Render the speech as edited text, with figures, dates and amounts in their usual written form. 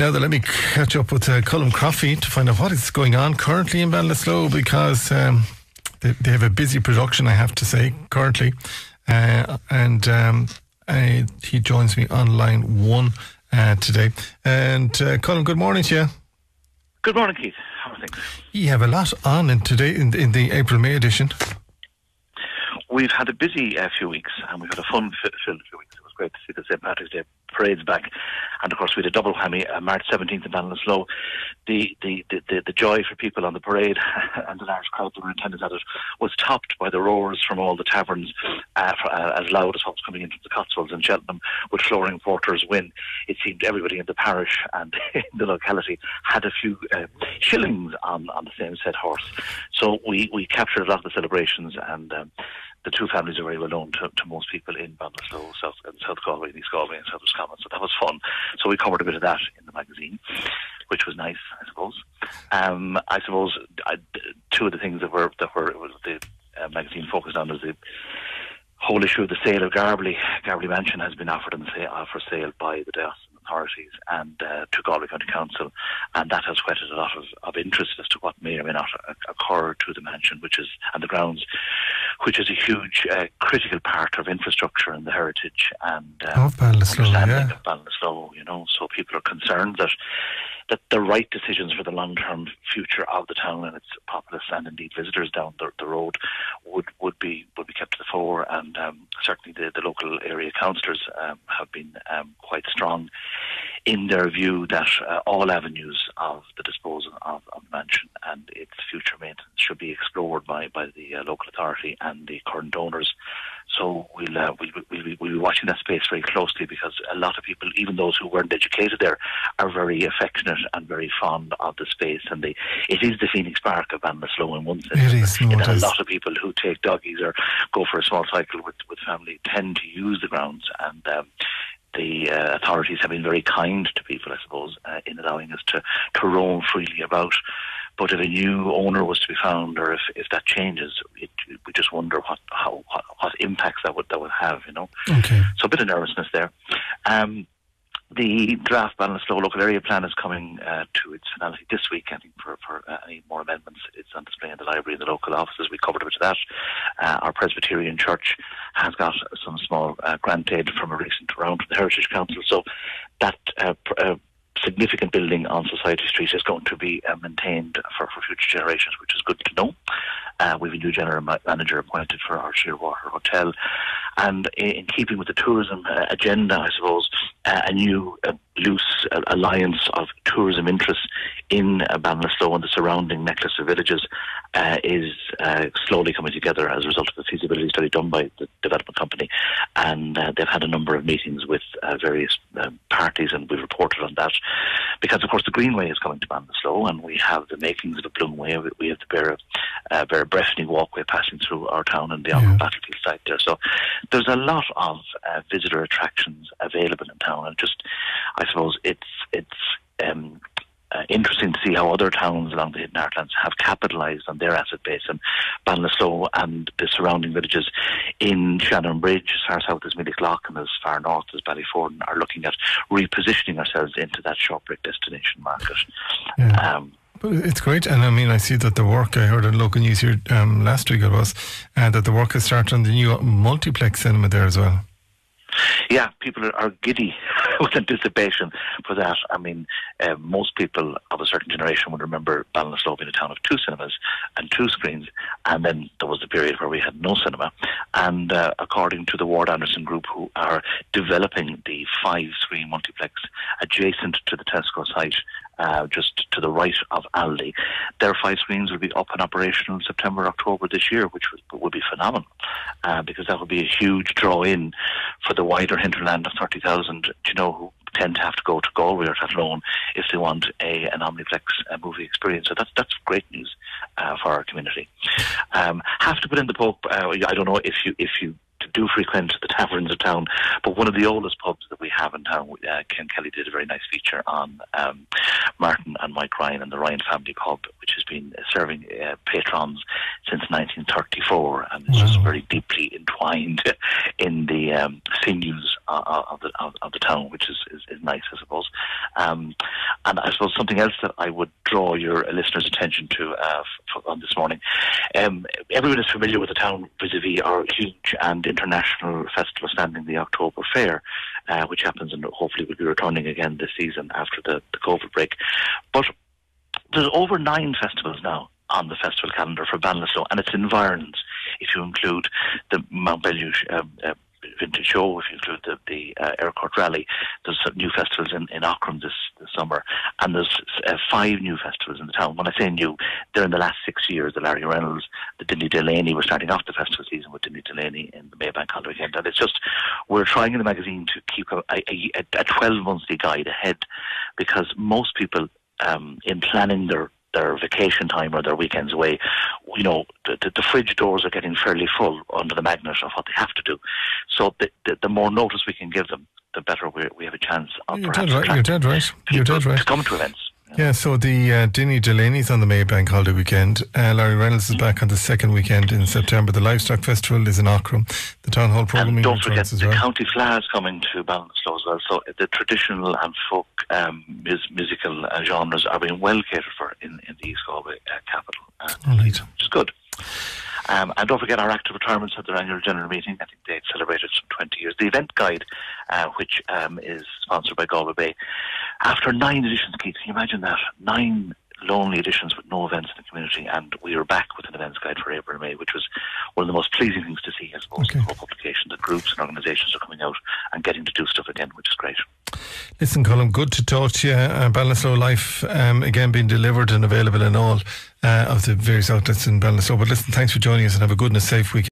Now then, let me catch up with Colm Croffy to find out what is going on currently in Ballinasloe, because they have a busy production, I have to say, currently. He joins me on line one today. And Colm, good morning to you. Good morning, Keith. How are things? You have a lot on in the April-May edition. We've had a busy few weeks, and we've had a fun-filled few weeks. It was great to see the St. Patrick's Day parades back, and of course we had a double whammy. March 17th in Ballinasloe, the joy for people on the parade and the large crowd that were in attendance at it was topped by the roars from all the taverns, as loud as what was coming into the Cotswolds in Cheltenham with Flooring Porter's win. It seemed everybody in the parish and in the locality had a few shillings on the same said horse. So we captured a lot of the celebrations, and the two families are very well known to most people in Ballinasloe, South Galway and East Galway and South West Common. So that was fun. So we covered a bit of that in the magazine, which was nice, I suppose. Two of the things that the magazine focused on was the whole issue of the sale of Garbally. Garbally Mansion has been offered for sale by the diocesan authorities and to Galway County Council, and that has whetted a lot of interest as to what may or may not occur to the mansion, and the grounds, which is a huge critical part of infrastructure and the heritage and understanding of Ballinasloe, you know. So people are concerned that the right decisions for the long-term future of the town and its populace and indeed visitors down the road would be kept to the fore, and certainly the local area councillors have been quite strong in their view that all avenues of the disposal of the mansion and its future maintenance should be explored by the local authority and the current owners. So we'll be watching that space very closely, because a lot of people, even those who weren't educated there, are very affectionate and very fond of the space, and it is the Phoenix Park of Ballinasloe in one sense. It is. And a lot of people who take doggies or go for a small cycle with family tend to use the grounds, and the authorities have been very kind to people, I suppose, in allowing us to roam freely about. But if a new owner was to be found, or if that changes, we just wonder what impacts that would have, you know. Okay. So a bit of nervousness there. The draft Ballinasloe local area plan is coming to its finality this week, I think, for any more amendments. It's on display in the library and the local offices. We covered a bit of that. Our Presbyterian Church has got some small grant aid from a recent round from the Heritage Council, so that significant building on Society Street is going to be maintained for future generations, which is good to know. We have a new general manager appointed for our Shearwater Hotel, and in keeping with the tourism agenda, I suppose, a new loose alliance of tourism interests in Ballinasloe and the surrounding necklace of villages is slowly coming together as a result of the feasibility study done by the development company, and they've had a number of meetings with various parties, and we've reported on that, because of course the Greenway is coming to Ballinasloe, and we have the makings of the Bloom way, we have the Bear Breffney walkway passing through our town and the Ockham battlefield site there. So there's a lot of visitor attractions available in town, and just I suppose it's interesting to see how other towns along the Hidden Heartlands have capitalised on their asset base, and Ballinasloe and the surrounding villages in Shannon Bridge, as far south as Milliclock and as far north as Ballyforden, are looking at repositioning ourselves into that short-break destination market. Yeah. It's great, and I mean, I see that the work, I heard on local news here last week it was, that the work has started on the new multiplex cinema there as well. Yeah, people are giddy with anticipation for that. I mean, most people of a certain generation would remember Ballinasloe being a town of two cinemas and two screens, and then there was a period where we had no cinema. And according to the Ward-Anderson Group, who are developing the 5-screen multiplex adjacent to the Tesco site, just to the right of Aldi, their 5 screens will be up and operational in September, October this year, which would be phenomenal, because that would be a huge draw-in for the wider hinterland of 30,000, you know, who tend to have to go to Galway or Athlone if they want an Omniplex movie experience. So that's great news for our community. Have to put in the Pope. I don't know if you do frequent the taverns of town, but one of the oldest pubs that we have in town, Ken Kelly did a very nice feature on Martin and Mike Ryan and the Ryan Family pub, which has been serving patrons since 1934, and it's just very deeply entwined in the sinews of the town, which is nice, I suppose. And I suppose something else that I would draw your listeners' attention to on this morning, everyone is familiar with the town vis-a-vis our huge and international festival standing, the October Fair, which happens and hopefully will be returning again this season after the COVID break. But there's over 9 festivals now on the festival calendar for Ballinasloe and its environs, if you include the Mount Bellew Vintage Show, if you include the Air Court Rally. There's some new festivals in Ockham this summer, and there's 5 new festivals in the town. When I say new, they're in the last 6 years. The Larry Reynolds, the Dindi Delaney — we're starting off the festival season with Timmy Delaney in the Maybank on the weekend. And it's just, we're trying in the magazine to keep a 12-monthly guide ahead, because most people in planning their vacation time or their weekends away, you know, the fridge doors are getting fairly full under the magnet of what they have to do. So the more notice we can give them, the better we have a chance of perhaps to come to events. Yeah, so the Dindi Delaney's on the Maybank holiday weekend. Larry Reynolds is back on the second weekend in September. The Livestock Festival is in Ockham. The Town Hall programming. And don't forget the County Flair is coming to Ballinasloe as well. So the traditional and folk musical genres are being well catered for in the East Galway capital. Right. Which is good. And don't forget, our active retirements had their annual general meeting. I think they celebrated some 20 years. The event guide, which is sponsored by Galway Bay, after 9 editions, Keith, can you imagine that? 9 lonely editions with no events in the community, and we are back with an events guide for April and May, which was one of the most pleasing things to see, I suppose. Okay. The whole publication, that groups and organisations are coming out and getting to do stuff again, which is great. Listen, Colm, good to talk to you. Ballinasloe Life, again, being delivered and available in all of the various outlets in Ballinasloe. But listen, thanks for joining us, and have a good and a safe weekend.